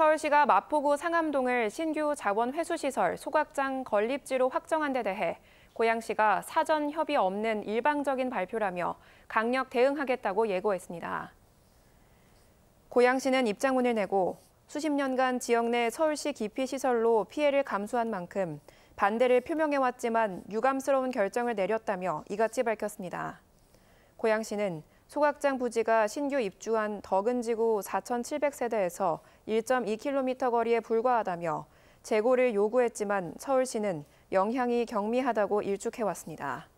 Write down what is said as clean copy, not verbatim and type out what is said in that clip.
서울시가 마포구 상암동을 신규 자원 회수시설 소각장 건립지로 확정한 데 대해 고양시가 사전 협의 없는 일방적인 발표라며 강력 대응하겠다고 예고했습니다. 고양시는 입장문을 내고 수십 년간 지역 내 서울시 기피시설로 피해를 감수한 만큼 반대를 표명해왔지만 유감스러운 결정을 내렸다며 이같이 밝혔습니다. 고양시는 소각장 부지가 신규 입주한 덕은지구 4,700세대에서 1.2km 거리에 불과하다며 재고를 요구했지만 서울시는 영향이 경미하다고 일축해왔습니다.